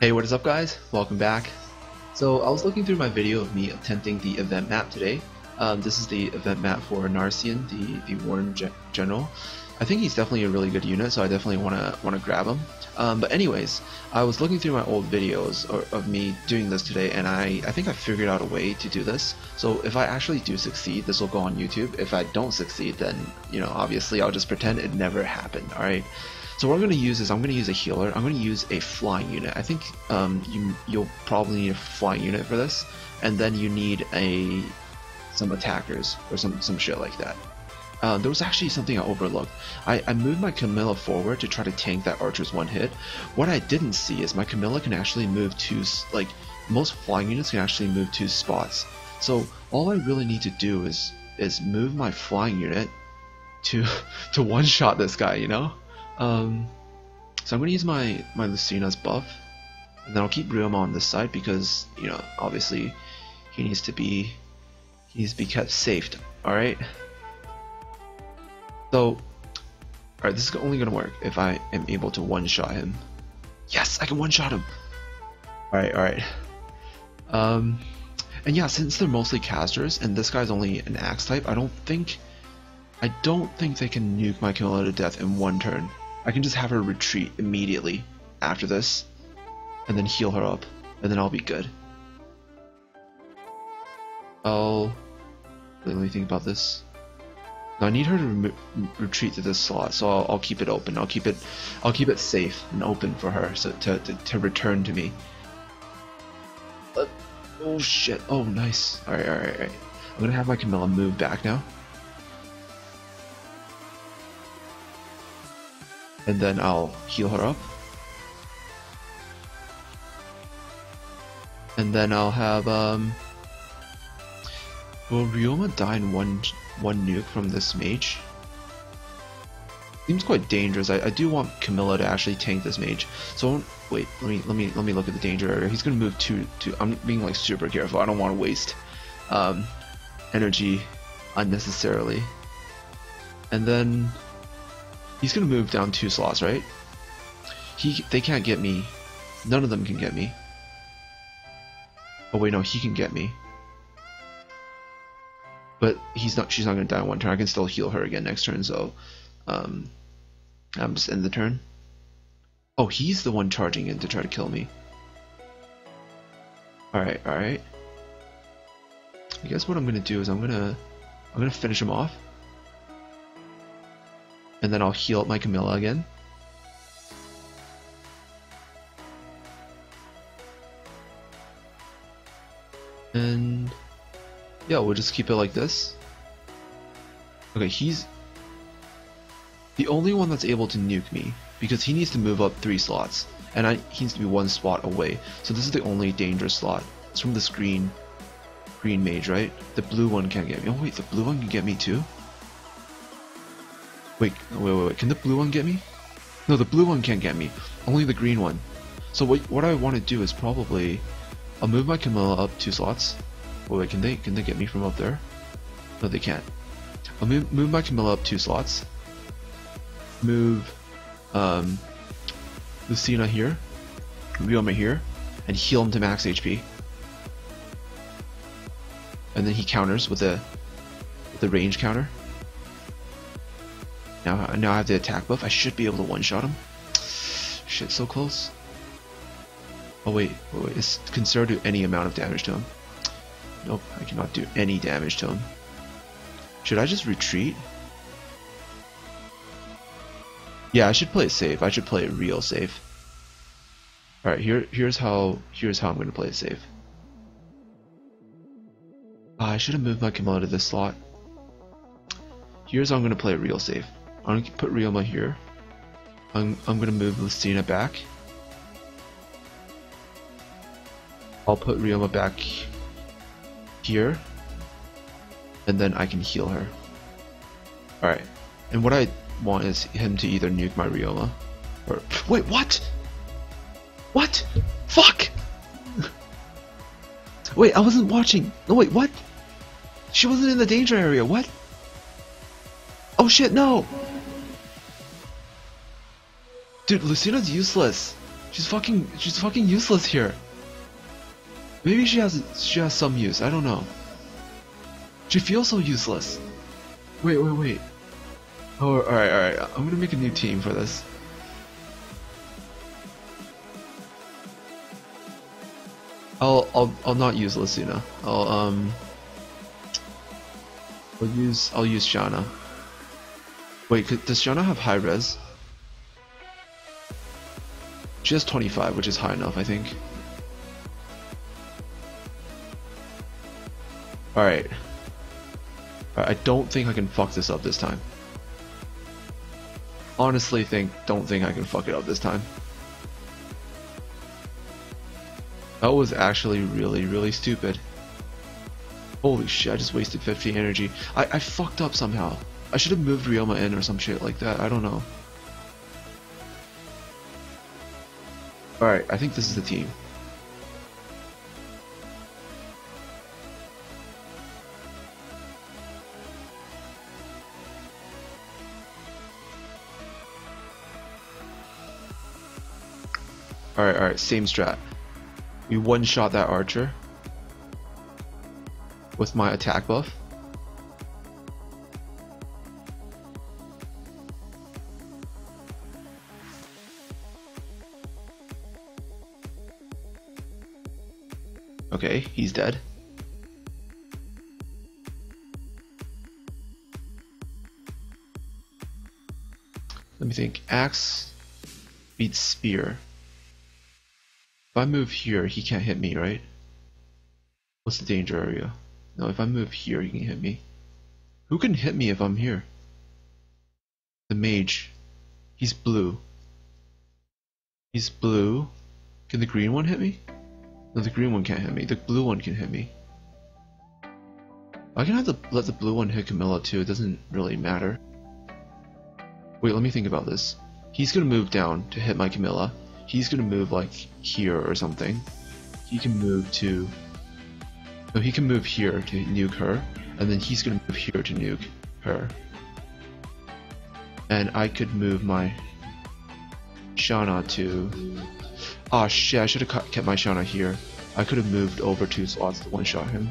Hey, what is up guys? Welcome back. So I was looking through my video of me attempting the event map today. This is the event map for Narcian, the Warden General. I think he's definitely a really good unit, so I definitely want to grab him. But anyways, I was looking through my old videos of me doing this today, and I think I figured out a way to do this. So if I actually do succeed, this will go on YouTube. If I don't succeed, then, you know, obviously I'll just pretend it never happened, alright? So what I'm going to use is I'm going to use a healer. I'm going to use a flying unit. I think you'll probably need a flying unit for this, and then you need some attackers or some shit like that. There was actually something I overlooked. I moved my Camilla forward to try to tank that archer's one hit. What I didn't see is my Camilla can actually move two, like most flying units can actually move two spots. So all I really need to do is move my flying unit to one shot this guy, you know. So I'm going to use my Lucina's buff, and then I'll keep Ryoma on this side because, you know, obviously he needs to be kept safe. Alright? So, alright, this is only going to work if I am able to one-shot him. Yes, I can one-shot him! Alright, alright. And yeah, since they're mostly casters, and this guy's only an axe type, I don't think they can nuke my Camilla to death in one turn. I can just have her retreat immediately after this, and then heal her up, and then I'll be good. Oh, let me think about this. Now I need her to retreat to this slot, so I'll keep it open. I'll keep it safe and open for her, so to return to me. Oh shit! Oh nice. All right, all right, all right. I'm gonna have my Camilla move back now. And then I'll heal her up. And then I'll have will Ryoma die in one nuke from this mage? Seems quite dangerous. I do want Camilla to actually tank this mage. So wait, let me look at the danger area. He's gonna move two. I'm being like super careful. I don't want to waste energy unnecessarily. And then he's gonna move down two slots, right? They can't get me. None of them can get me. Oh wait, no, he can get me. But she's not gonna die in one turn. I can still heal her again next turn, so I'm just end the turn. Oh, he's the one charging in to try to kill me. Alright, alright. I guess what I'm gonna do is I'm gonna finish him off. And then I'll heal up my Camilla again. And yeah, we'll just keep it like this. Okay, he's the only one that's able to nuke me because he needs to move up three slots, and he needs to be one spot away. So this is the only dangerous slot. It's from this green mage, right? The blue one can't get me. Oh wait, the blue one can get me too? Wait, can the blue one get me? No, the blue one can't get me, only the green one. So what I want to do is probably, I'll move my Camilla up two slots. Oh wait, can they get me from up there? No, they can't. I'll move my Camilla up two slots. Move Lucina here, Ryoma here, and heal him to max HP. And then he counters with the range counter. Now I have the attack buff. I should be able to one-shot him. Shit, so close. Oh wait, can Sarah do any amount of damage to him? Nope, I cannot do any damage to him. Should I just retreat? Yeah, I should play it safe. I should play it real safe. Alright, here's how I'm gonna play it safe. I should have moved my Camilla to this slot. Here's how I'm gonna play it real safe. I'm gonna put Ryoma here. I'm gonna move Lucina back. I'll put Ryoma back here, and then I can heal her. All right. And what I want is him to either nuke my Ryoma, or wait, what? What? Fuck! Wait, I wasn't watching. No, wait, what? She wasn't in the danger area. What? Oh shit, no! Dude, Lucina's useless. She's fucking useless here. Maybe she has some use, I don't know. She feels so useless. Wait. Oh, alright. I'm gonna make a new team for this. I'll not use Lucina. I'll use Shanna. Wait, does Shanna have high res? She has 25, which is high enough, I think. Alright, I don't think I can fuck this up this time. Honestly, don't think I can fuck it up this time. That was actually really, really stupid. Holy shit, I just wasted 50 energy. I fucked up somehow. I should have moved Ryoma in or some shit like that, I don't know. Alright, I think this is the team. Alright, same strat. We one-shot that archer with my attack buff. Okay, he's dead. Let me think. Axe beats spear. If I move here, he can't hit me, right? What's the danger area? No, if I move here, he can hit me. Who can hit me if I'm here? The mage. He's blue. He's blue. Can the green one hit me? No, the green one can't hit me. The blue one can hit me. I can have to let the blue one hit Camilla too. It doesn't really matter. Wait, let me think about this. He's gonna move down to hit my Camilla. He's gonna move like here or something. He can move to... No, he can move here to nuke her, and then he's gonna move here to nuke her. And I could move my Shanna to... Ah, shit, I should have kept my Shanna here. I could have moved over 2 slots to one-shot him.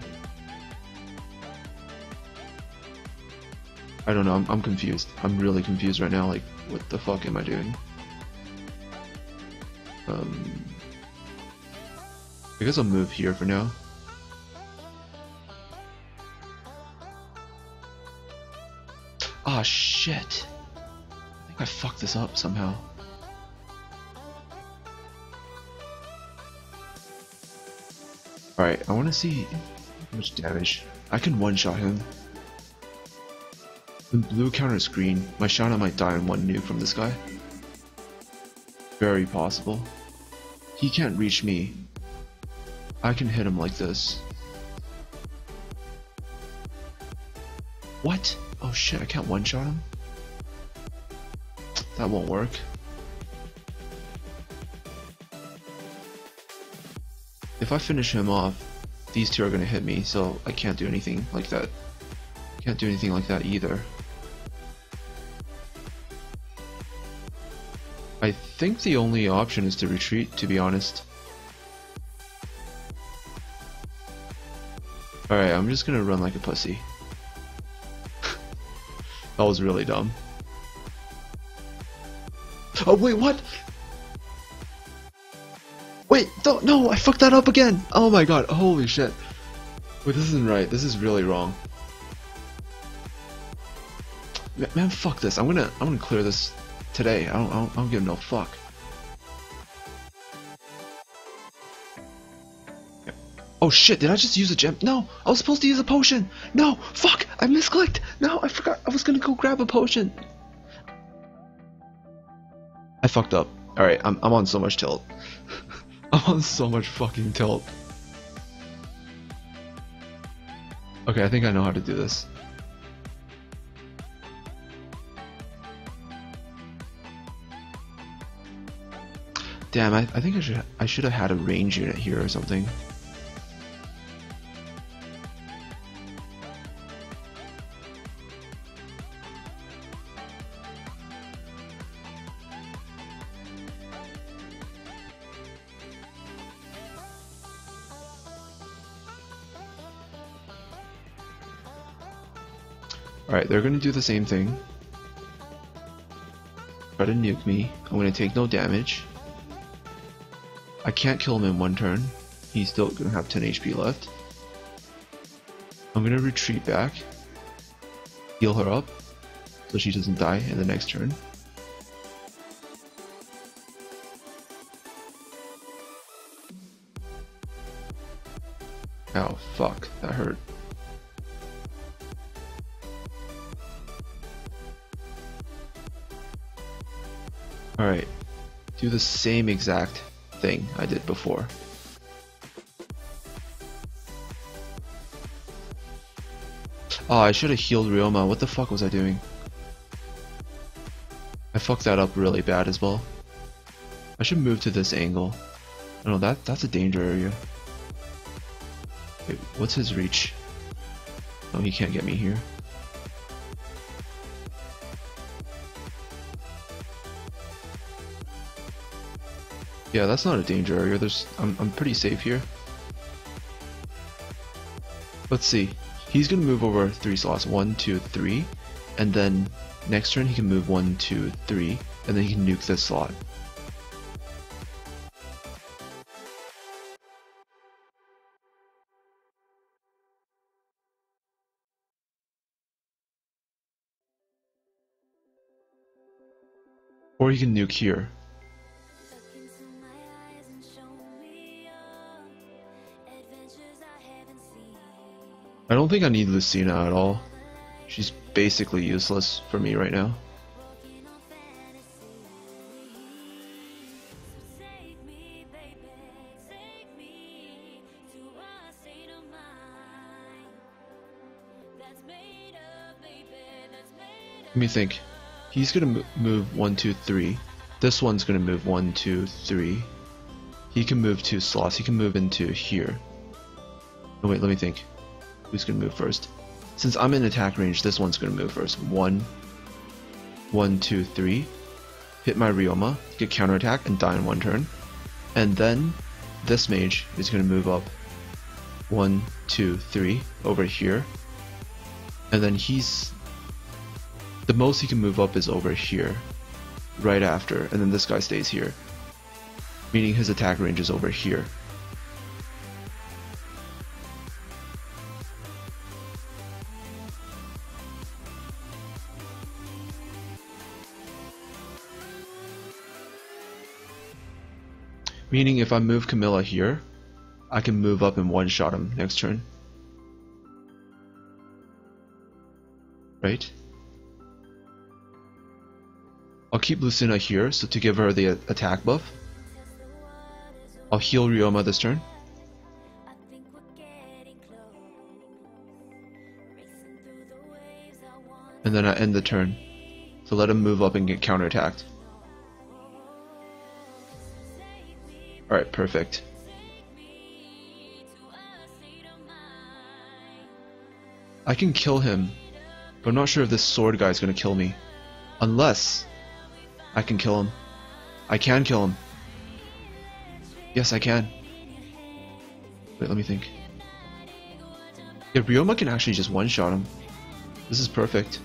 I don't know, I'm confused. I'm really confused right now, like, what the fuck am I doing? I guess I'll move here for now. Ah, shit. I think I fucked this up somehow. Alright, I want to see how much damage. I can one-shot him. When blue counters green, my Shanna might die in 1 nuke from this guy. Very possible. He can't reach me. I can hit him like this. What? Oh shit, I can't one-shot him? That won't work. If I finish him off, these two are gonna hit me, so I can't do anything like that. Can't do anything like that either. I think the only option is to retreat, to be honest. Alright, I'm just gonna run like a pussy. That was really dumb. Oh wait, what? Wait, don't, no, I fucked that up again! Oh my god, holy shit. Wait, this isn't right, this is really wrong. Man, fuck this, I'm gonna clear this today. I don't give no fuck. Oh shit, did I just use a gem? No, I was supposed to use a potion! No, fuck, I misclicked! No, I forgot, I was gonna go grab a potion. I fucked up. Alright, I'm on so much tilt. I'm on so much fucking tilt. Okay, I think I know how to do this. Damn, I think I should have had a range unit here or something. Alright, they're gonna do the same thing. Try to nuke me. I'm gonna take no damage. I can't kill him in one turn. He's still gonna have 10 HP left. I'm gonna retreat back. Heal her up so she doesn't die in the next turn. Ow, fuck, that hurt. Alright, do the same exact thing I did before. Oh, I should have healed Ryoma. What the fuck was I doing? I fucked that up really bad as well. I should move to this angle. I know that's a danger area. Wait, what's his reach? Oh, he can't get me here. Yeah, that's not a danger area. I'm pretty safe here. Let's see. He's gonna move over 3 slots. 1, 2, 3, and then next turn he can move 1, 2, 3, and then he can nuke this slot. Or he can nuke here. I don't think I need Lucina at all. She's basically useless for me right now. Let me think. He's gonna move 1, 2, 3. This one's gonna move 1, 2, 3. He can move 2 slots. He can move into here. Oh wait, let me think. Who's gonna move first? Since I'm in attack range, this one's gonna move first. 1, 1, 2, 3. Hit my Ryoma, get counterattack, and die in one turn. And then this mage is gonna move up 1, 2, 3 over here. And then he's the most he can move up is over here, right after. And then this guy stays here, meaning his attack range is over here. Meaning if I move Camilla here, I can move up and one-shot him next turn. Right? I'll keep Lucina here, so to give her the attack buff. I'll heal Ryoma this turn. And then I end the turn, so let him move up and get counterattacked. Alright, perfect. I can kill him, but I'm not sure if this sword guy is going to kill me. Unless I can kill him. I can kill him. Yes, I can. Wait, let me think. Yeah, Ryoma can actually just one-shot him. This is perfect.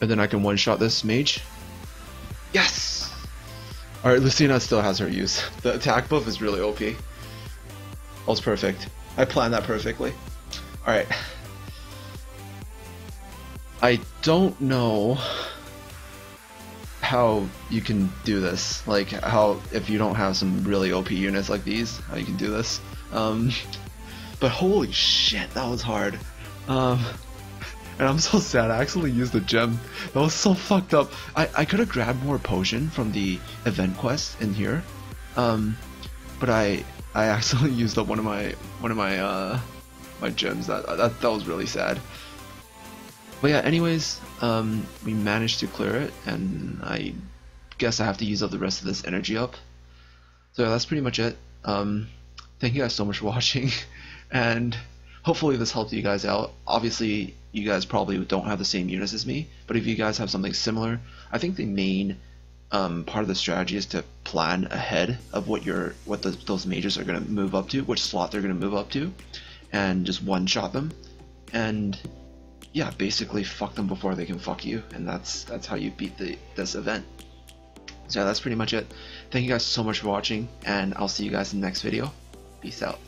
And then I can one-shot this mage. Yes! Alright, Lucina still has her use. The attack buff is really OP. All's perfect. I planned that perfectly. Alright. I don't know how you can do this. Like, how, if you don't have some really OP units like these, how you can do this. But holy shit, that was hard. And I'm so sad I actually used the gem. That was so fucked up. I could have grabbed more potion from the event quest in here, but I actually used up one of my gems. That was really sad. But yeah, anyways, we managed to clear it, and I guess I have to use up the rest of this energy up. So yeah, that's pretty much it. Thank you guys so much for watching, and hopefully this helped you guys out. Obviously, you guys probably don't have the same units as me, but if you guys have something similar, I think the main part of the strategy is to plan ahead of what those mages are going to move up to, which slot they're going to move up to, and just one-shot them, and yeah, basically fuck them before they can fuck you, and that's how you beat this event. So that's pretty much it. Thank you guys so much for watching, and I'll see you guys in the next video. Peace out.